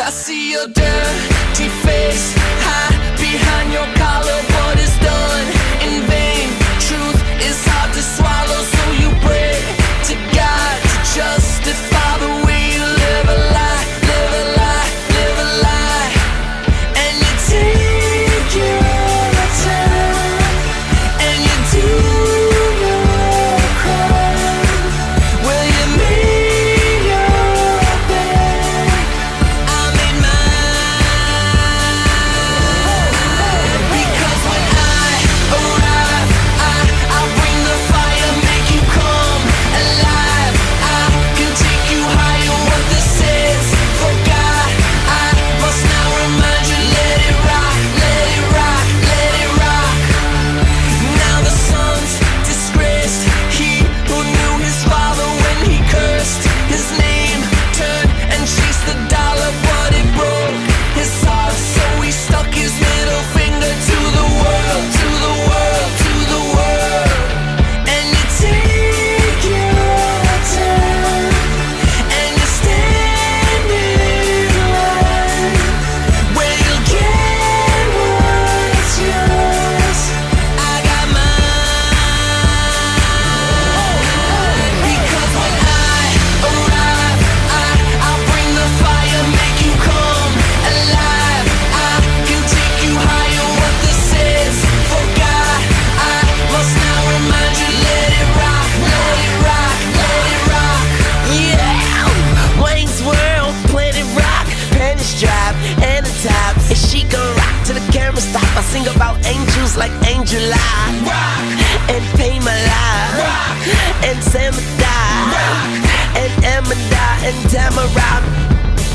I see your dirty face, hide behind your collar. What is done in vain? Truth is hard to swallow, so you pray to God to justify the way you live a lie, live a lie, live a lie. And you take your time, and you do your crime. Will you make your bed? I made mine. Because when I arrive, I bring the fire, make you come alive. I can take you higher, what this is for God. I must now remind you, let it rock, let it rock, let it rock. Now the sun's disgraced. He who knew his father when he cursed his name turned and chased the dollar, but it broke his heart. So he stuck his middle finger to the world, to the world, to the world. And you take your time, and you stand in line, where you'll get what's yours. I got mine. Because when I arrive, I bring the fire, make you come alive. I can take you higher, what this is for God. I must now remind you, let it rock, let it rock, let it rock. Yeah, Wayne's World, Planet Rock, Pennies Drive, and the top. And she gon' rock till the camera stop. I sing about angels like Angel Eye. Rock, and Pay My Life. Rock, and Samadai. Rock, and Amanda, and Tamara.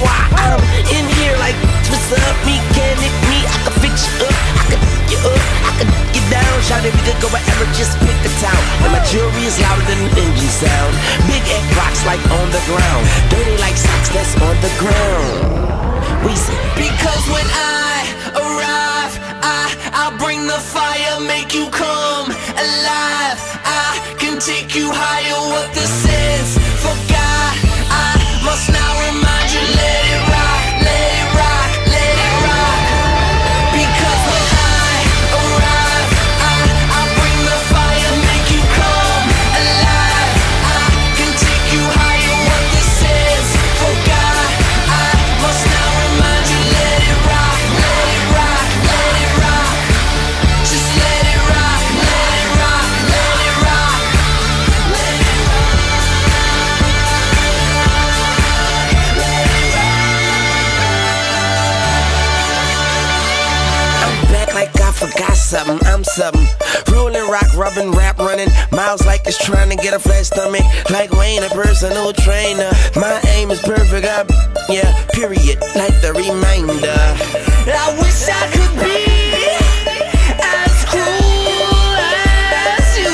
Why I'm in here like, what's up, mechanic me? I can fix you up, I can you up, I can get down. Shout if we could go wherever, just pick the town. And my jewelry is louder than an engine sound. Big egg rocks like on the ground. Dirty like socks that's on the ground. We say, because when I arrive, I'll bring the fire, make you come alive. I can take you higher, what this is for God. I must now remind you, let it rock, let it rock, let it rock. Because when I arrive, I'll bring the fire, make you come alive. I can take you higher, what this is for God. I must now remind you, let it rock, let it rock, let it rock. Just let it rock, let it rock, let it rock, let it rock. I'm back like I forgot something, I'm something. Rolling rock, rubbing, rap, running miles like it's trying to get a flat stomach. Like Wayne, a personal trainer. My aim is perfect, I'm, yeah, period. Like the reminder. I wish I could be as cool as you.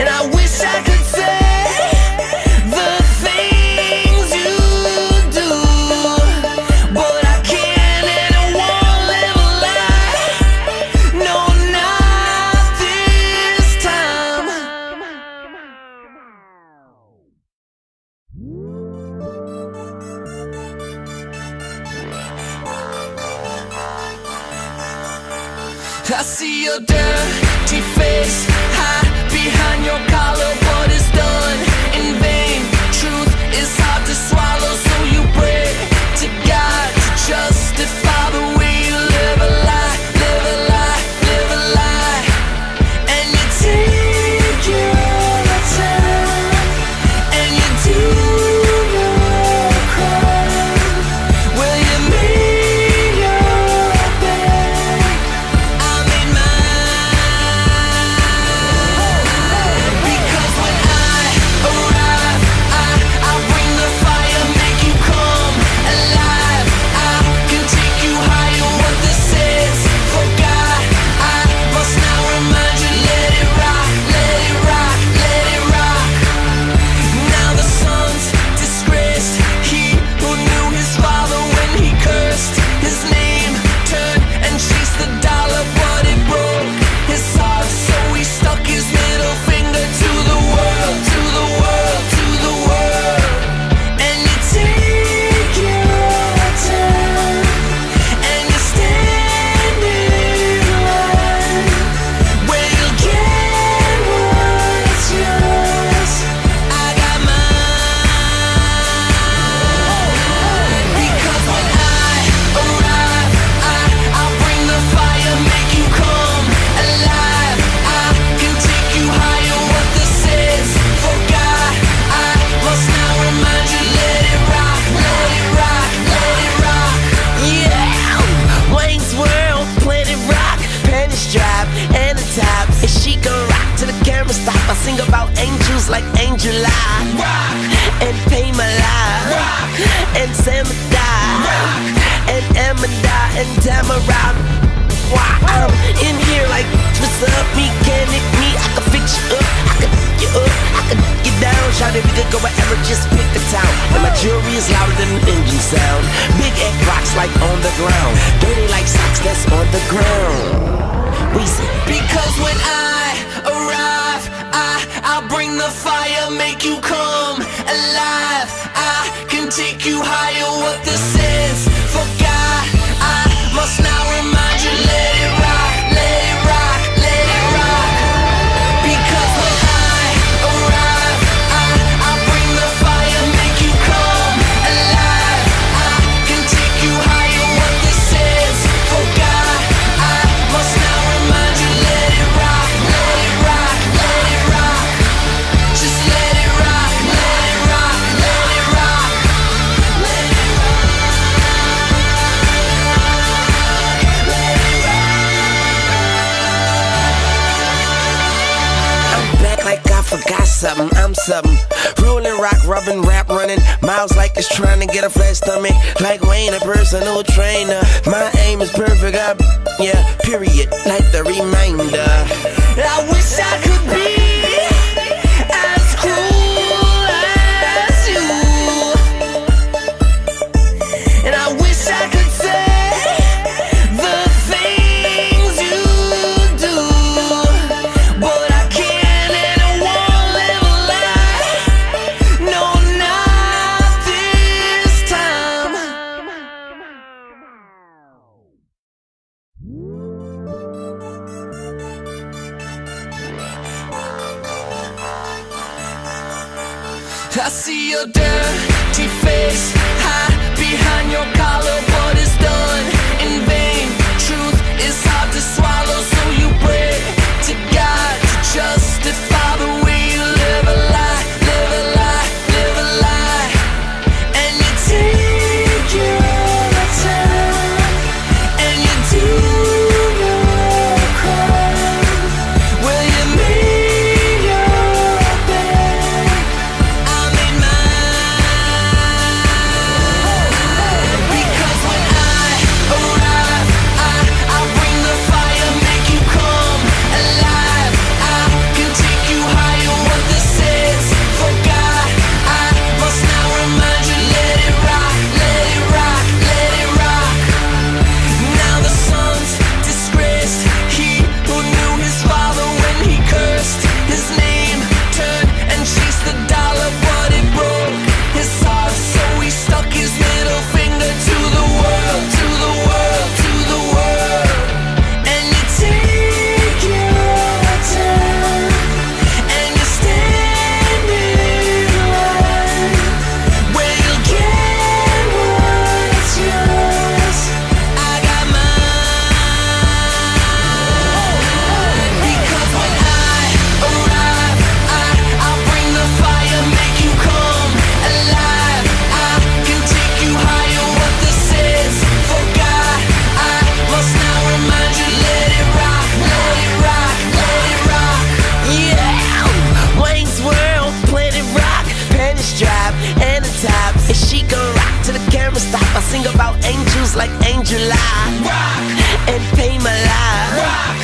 And I wish I could say the things you do. But I can't and I won't live a lie. No, not this time. I see your dirty face, hide behind your collar. What is done in vain? Truth is hard to swallow, so you pray to God to justify the way you live a lie, live a lie, live a lie. And you take your time, and you do your crime. Will you make your bed? I made mine. Because when top and the top. And she gon' rock till the camera stop. I sing about angels like Angel Eye. Rock and pay my life. Rock and Samadai. Rock and Amadai and Tamara. Why I'm in here like what's up, mechanic me. I can fix you up, I can f you up, I can get down. Shout if we could go wherever, just pick the town. And my jewelry is louder than an engine sound. Big egg rocks like on the ground. Dirty like socks that's on the ground. Because when I arrive, I'll bring the fire, make you come alive. I can take you higher, what the sins forgot. I must now remind you, let it rock, let it rock, let it rock. Because when I arrive, I'll bring the fire, make you come alive. I can take you higher, what the sins forgot. I must now. Forgot something, I'm something. Rolling rock, rubbing, rap, running miles like it's trying to get a flat stomach. Like Wayne, a personal trainer. My aim is perfect, yeah, period. Like the reminder. I wish I could be as cool as you. And I wish I could say the things you do. But I can't. I see your dirty face hide behind your collar, but it's done in vain. Truth is hard to swallow, so you pray to God to justify the way you live a lie, live a lie, live a lie. And you take your time, and you do your crime. Will you meet your bed? Because when I arrive, I'll bring the fire, make you come alive. I can take you higher, what the saints forgot. I must now remind you, let it rock, let it rock, let it rock. Now the sun's disgraced. He who knew his father when he cursed his name turned and chased the dollar, but it broke his heart, so he stuck his middle finger to the world, to the world, to the world. And you take your time, and you stand in line where you'll get what's yours. I got mine. Because when I arrive, I'll bring the fire, make you come alive. I can take you higher, what the saints forgot. I must now remind you, let it rock, let it rock, let it rock. Yeah, Wayne's World, Planet Rock, Spanish Drive, and the top. And she gon' rock till the camera stop. I sing about angels like Angel Eye. Rock and pay my life. Rock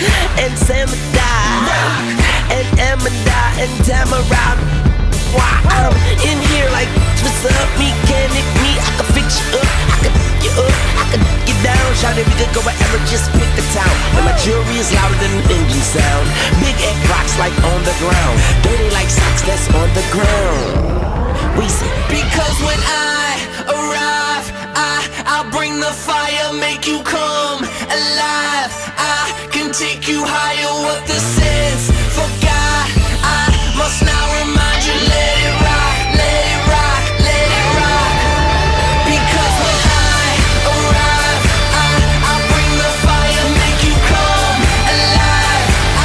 and Samadai. Rock and Amadai and Tamara. Why I'm in here like what's up, mechanic me. I can fix you up, I can f you up, I can get down. Shout if we could go wherever, just pick the town. And my jewelry is louder than an engine sound. Big egg rocks like on the ground. Dirty like socks that's on the ground. Because when I arrive, I'll bring the fire, make you come alive. I can take you higher, what the sins forgot. I must now remind you, let it rock, let it rock, let it rock. Because when I arrive, I'll bring the fire, make you come alive. I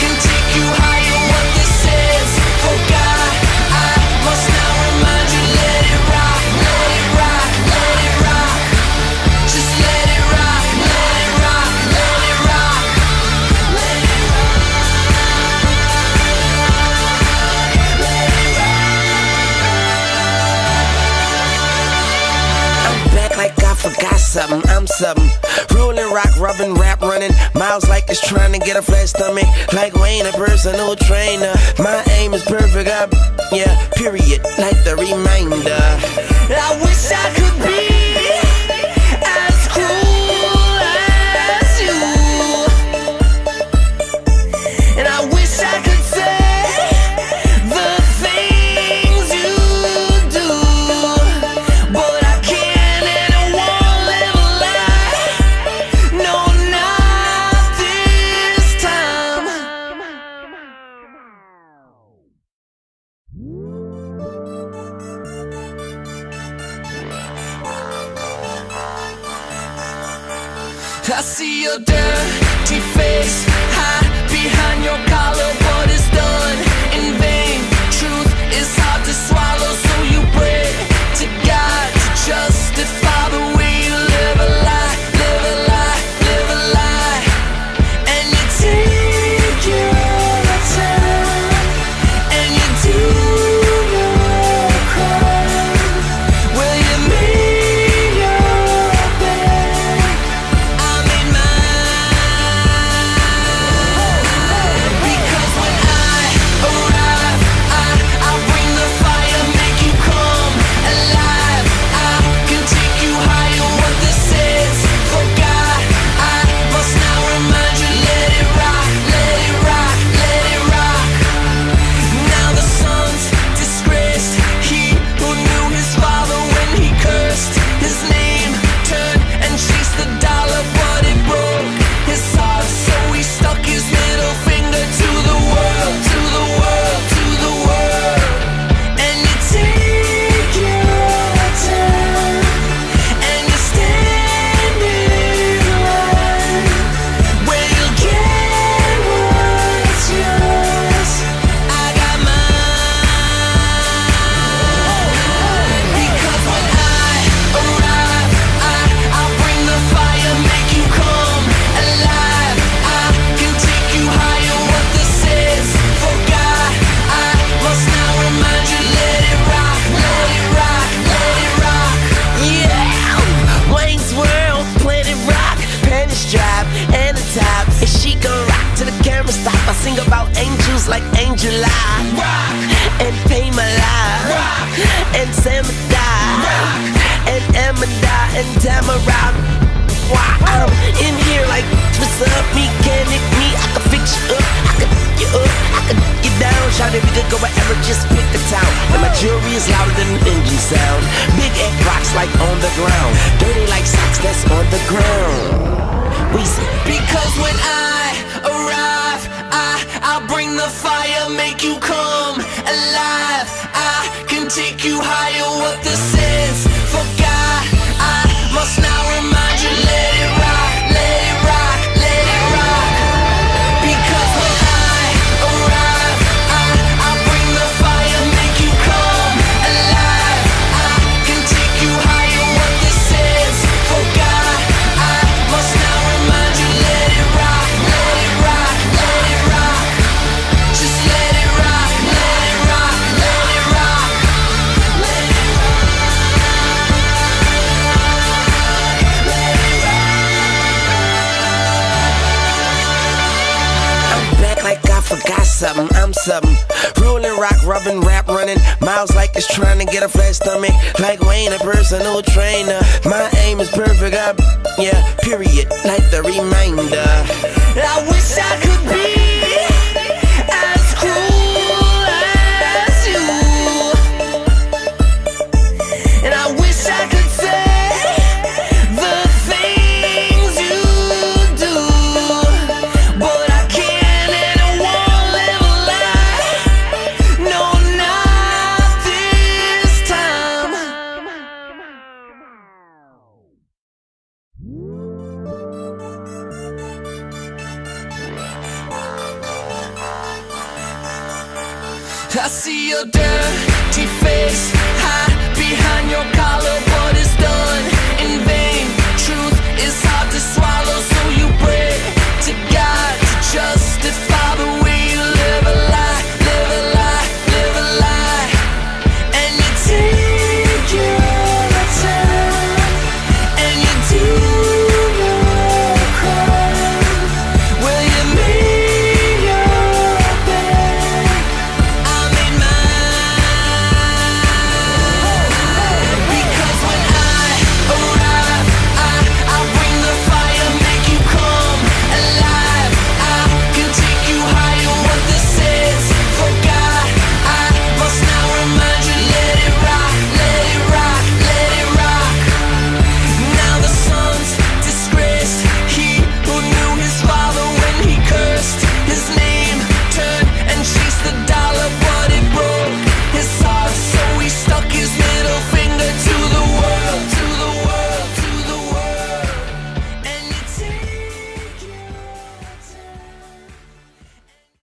can take you higher, what the sins forgot. I must now remind you, let it rock, let it rock, let it rock. Just let it rock, let it rock, let it rock, let it rock. I'm something. Rolling rock, rubbing, rap running. Miles like it's trying to get a flat stomach. Like Wayne, a personal trainer. My aim is perfect, yeah, period. Like the reminder. I wish I could be as cool as you. And I wish I could say the things you do. But I can't and I won't live a lie. No, not this time. I see your dirty face, hide behind your collar. What is done in vain? Truth is hard to swallow, so you pray to God to justify the way you live a lie, live a lie, live a lie. And you take your time, and you do your crime. Will you make your bed? Like Angel I rock and Pay My Life rock and Sam rock and Amanda and Tamara. Why I'm in here like what's up, mechanic me? I can fix you up, I can you up, I can get down. Shout if you could go wherever, just pick the town. And my jewelry is louder than an engine sound. Big egg rocks like on the ground, dirty like socks that's on the ground. Weezy. Because when I arrive, I'll bring the fire, make you come alive. I can take you higher, what this is for God. I must now remind you, let it rock, let it rock, let it rock. Because when I arrive, I'll bring the fire, make you come alive. I can take you higher, what this is for God. I must now remind you, let it rock, let it rock, let it rock. Just let it rock, let it rock, let it rock, let it rock, let it rock. I'm back like I forgot something, I'm something. Rolling rock, rubbing, rap running. Miles like it's trying to get a flat stomach. Like Wayne, a personal trainer. My aim is perfect, yeah, period. Like the reminder. I wish I could be as cool as you, and I wish I could say the things you do, but I can't and I won't live a lie. No, not this time. I see your dirty face, hide behind your collar. What is done in vain? Truth is hard to swallow, so you pray to God to justify.